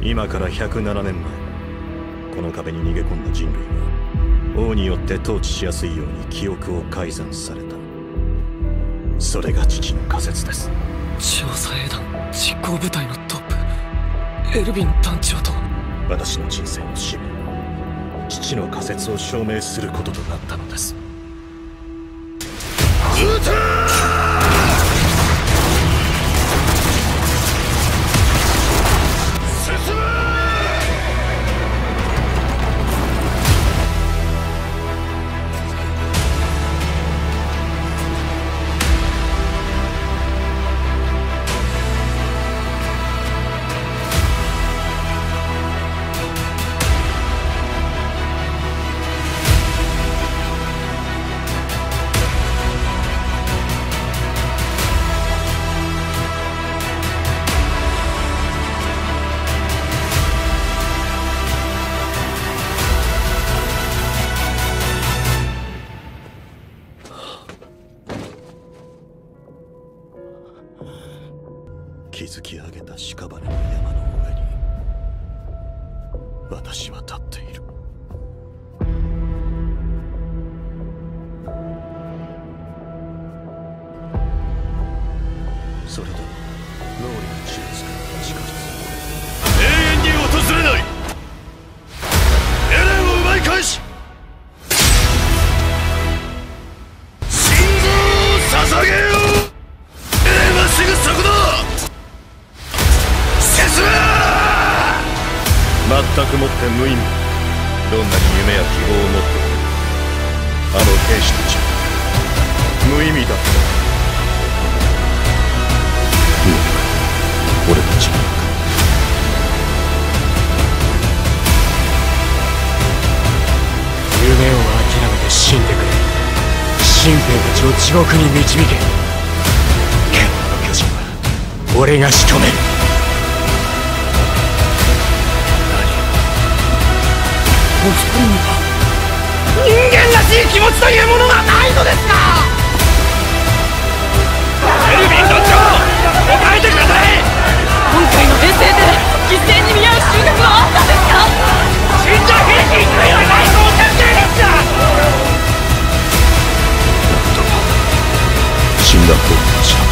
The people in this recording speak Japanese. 今から107年前、この壁に逃げ込んだ人類は王によって統治しやすいように記憶を改ざんされた。それが父の仮説です。調査兵団実行部隊のトップエルヴィン団長と私の人生の使命は父の仮説を証明することとなったのです。撃て！築き上げた屍の山の上に私は立っている。それでも脳裏の血を使った地下室、永遠に訪れないエレンを奪い返し、心臓を捧げよう。エレンはすぐそこだ。全くもって無意味。どんなに夢や希望を持っているあの兵士たち、無意味だった。今俺たちが夢を諦めて死んでくれ。新兵たちを地獄に導け。剣の巨人は俺が仕留める。お二人には人間らしい気持ちというものがないのですか。エルヴィン団長、答えてください。今回の遠征で犠牲に見合う収穫はあったんですか。新人兵士にはないとお考えですか。だが死んだと思いました。